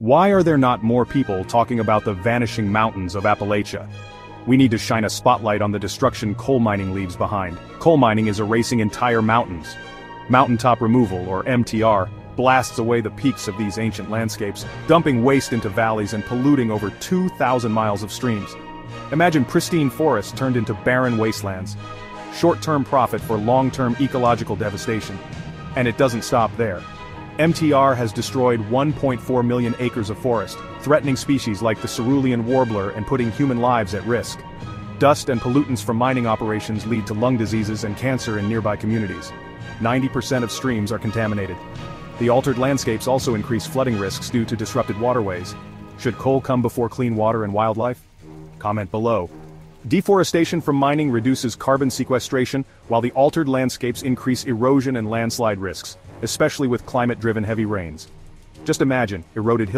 Why are there not more people talking about the vanishing mountains of Appalachia? We need to shine a spotlight on the destruction coal mining leaves behind. Coal mining is erasing entire mountains. Mountaintop removal, or MTR, blasts away the peaks of these ancient landscapes, dumping waste into valleys and polluting over 2,000 miles of streams. Imagine pristine forests turned into barren wastelands. Short-term profit for long-term ecological devastation. And it doesn't stop there. MTR has destroyed 1.4 million acres of forest, threatening species like the cerulean warbler and putting human lives at risk. Dust and pollutants from mining operations lead to lung diseases and cancer in nearby communities. 90% of streams are contaminated. The altered landscapes also increase flooding risks due to disrupted waterways. Should coal come before clean water and wildlife? Comment below. Deforestation from mining reduces carbon sequestration, while the altered landscapes increase erosion and landslide risks, especially with climate-driven heavy rains. Just imagine, eroded hills.